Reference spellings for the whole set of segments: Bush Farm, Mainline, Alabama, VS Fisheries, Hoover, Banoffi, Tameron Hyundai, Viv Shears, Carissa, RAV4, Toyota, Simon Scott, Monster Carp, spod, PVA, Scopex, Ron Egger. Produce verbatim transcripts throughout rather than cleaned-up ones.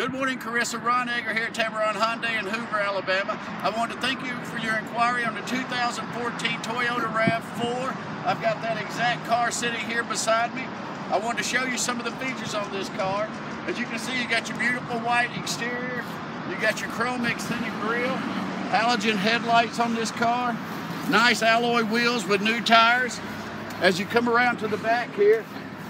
Good morning, Carissa. Ron Egger here at Tameron Hyundai in Hoover, Alabama. I want to thank you for your inquiry on the two thousand fourteen Toyota RAV four. I've got that exact car sitting here beside me. I wanted to show you some of the features on this car. As you can see, you got your beautiful white exterior. You got your chrome extended grille, halogen headlights on this car, nice alloy wheels with new tires. As you come around to the back here,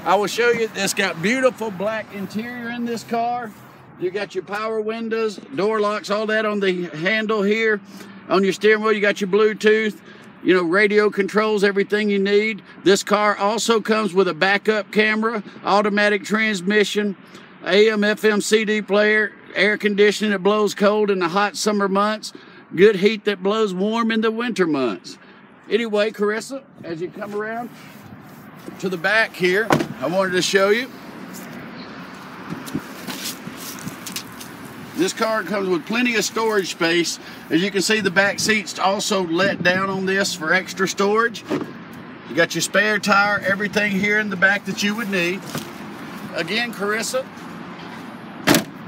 I will show you it's got beautiful black interior in this car. You got your power windows, door locks, all that on the handle here. On your steering wheel, you got your Bluetooth, you know, radio controls, everything you need. This car also comes with a backup camera, automatic transmission, A M F M C D player, air conditioning that blows cold in the hot summer months, good heat that blows warm in the winter months. Anyway, Carissa, as you come around to the back here, I wanted to show you. This car comes with plenty of storage space. As you can see, the back seats also let down on this for extra storage. You got your spare tire, everything here in the back that you would need. Again, Carissa,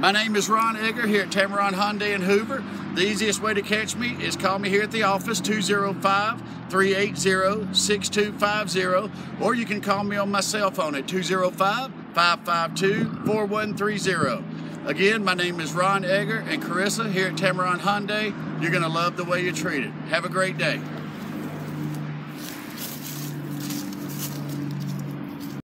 my name is Ron Egger here at Tameron Hyundai in Hoover. The easiest way to catch me is call me here at the office, two oh five, three eight zero, six two five zero, or you can call me on my cell phone at two oh five, five five two, four one three zero. Again, my name is Ron Egger and Carissa here at Tameron Hyundai. You're going to love the way you're treated. Have a great day.